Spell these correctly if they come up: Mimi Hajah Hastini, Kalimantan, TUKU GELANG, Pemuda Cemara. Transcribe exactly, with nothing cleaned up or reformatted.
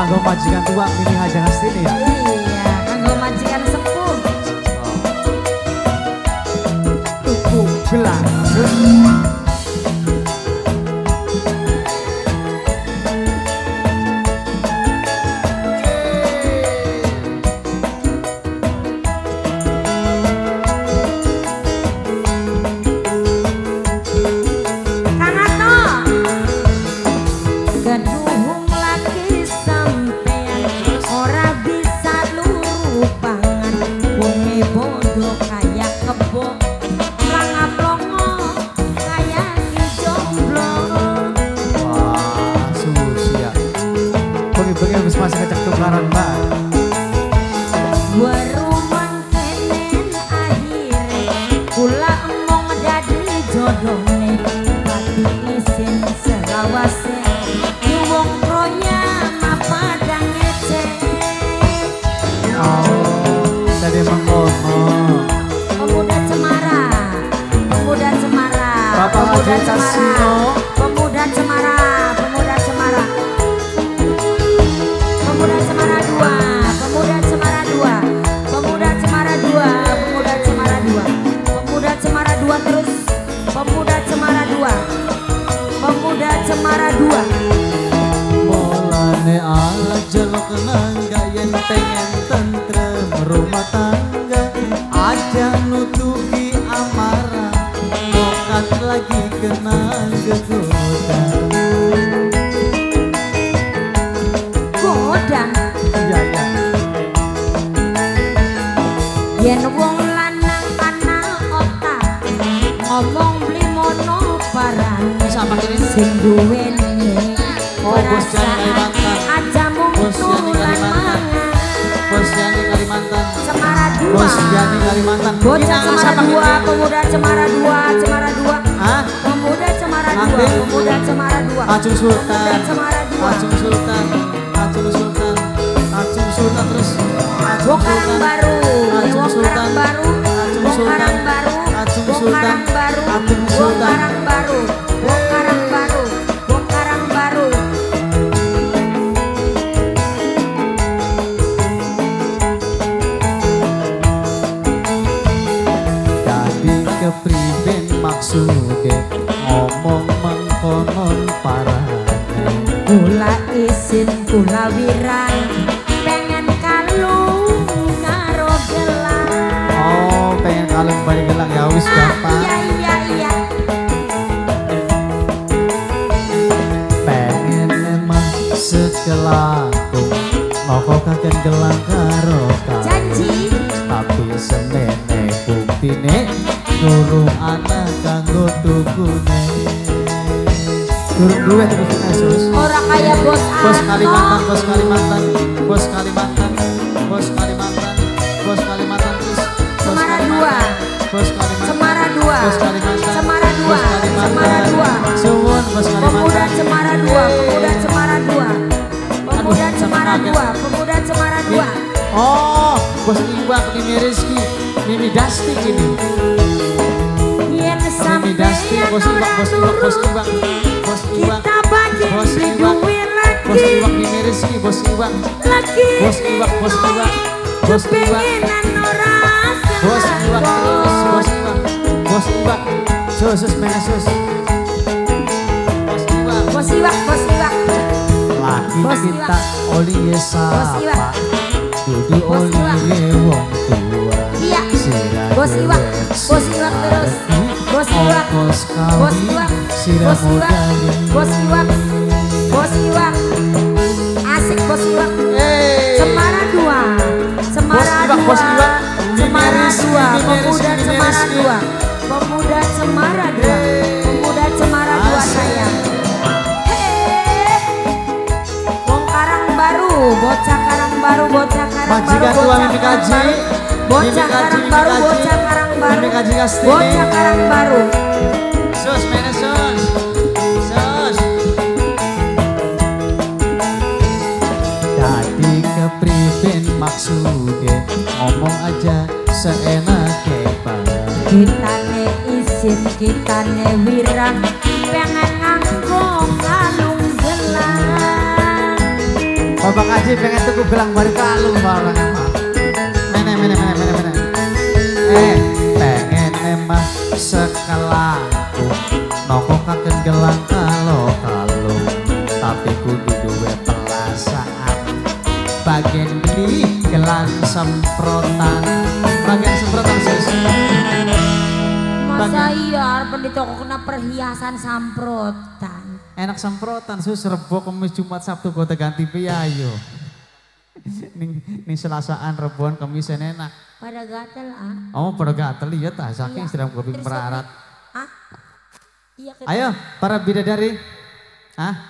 Kanggo majikan tua Mimi Hajah Hastini ya. Iya, kanggo majikan sepuh. Tuku gelang. Pemuda Cemara, Pemuda Cemara, Pemuda Cemara, Pemuda Cemara, Pemuda Cemara, Pemuda Cemara dua, Pemuda Cemara dua, Pemuda Cemara dua, Pemuda Cemara dua, Pemuda Cemara dua terus, Pemuda Cemara dua, Pemuda Cemara dua. Bolane ala jelok nang gayen pengen tentrem rumah tangga. Aja nutupi amarah, bukan lagi kena goda. Goda? Iya, iya. Yen wong lanang ana otak, ngomong blimono parang. Sama kene sing duweni. Oh, bos jane Kalimantan. Aja mung turulan mangan. Bos jane Kalimantan. Cemara dua. Bos jane Kalimantan. Bocah Cemara dua, Pemuda Cemara dua, Cemara dua. Hah? Pemuda Cemara dua, Pemuda Cemara dua. Acung Sultan. Acung Sultan. Acung Sultan. Acung Sultan terus. Bokarang baru. Acung Sultan baru. Acung Sultan baru. Acung Sultan baru. Acung Sultan baru. Bokarang baru. Kepriben maksude ngomong mengkonon parah. Kula isin kula wirang pengen kalung karo gelang. Oh, pengen kalung bari gelang ya wis gampang. Iya iya iya. Pengen maksud gelaku moko kaken gelang karo karo. Janji tapi semene buktine turun anak kanggo tukune. Turun duwe terus Yesus. Orang kaya bos anak. Bos Kalimantan, bos Kalimantan, bos Kalimantan, bos Kalimantan, bos Kalimantan terus. Cemara dua. Bos Kalimantan. Cemara dua. Bos Kalimantan. Cemara dua. Cemara dua. Suwon bos Kalimantan. Pemuda Cemara dua. Pemuda Cemara dua. Pemuda Cemara dua. Pemuda Cemara dua. Oh, bos Iwak Mimi Rizki, Mimi Dasti ini. Mimi Dasti, bos Iwak, bos Iwak, bos Iwak, bos Iwak, bos Iwak, bos Iwak Mimi Rizki, bos Iwak, bos Iwak, bos Iwak, bos Iwak, bos Iwak terus, bos Iwak, bos Iwak, Yesus Yesus, bos Iwak, bos Iwak, bos Iwak, laki kita oli siapa, jadi oli wong tua, bos Iwak, bos Iwak terus. Bos Iwak, bos Iwak, bos Iwak, bos Iwak, bos Iwak, asik bos Iwak. Cemara dua, Cemara dua, Cemara dua, Pemuda Cemara dua, Pemuda Cemara dua, Pemuda Cemara dua sayang. Hei, wong karang baru, bocah karang baru, bocah karang baru, bocah karang baru. Bocah karang baru, bocah karang baru, bocah karang baru. Sus, mana sus, sus. Jadi kepriben maksudnya ngomong aja seenak hebat. Kita ne isin, kita ne wirang, pengen nganggo kalung gelang. Oh Bapak Haji pengen tuku gelang bari kalung barang emah. Mene mene mene mene mene. Eh, pengen emah sekelangku. Noko kaken gelang kalau kalung. Tapi kudu duwe perasaan. Bagian beli gelang semprotan. Bagian semprotan sis. Masa iya arep di toko kena perhiasan semprotan. Enak semprotan sus Rebo Kemis Jumat Sabtu gue ganti piayo. Ning ning Selasaan Reboan Kemis enak. Pada gatel ah. Oh pada gatel iya tah saking sedang gue perarat. Ah. Iya. Ayo para bidadari. Ah.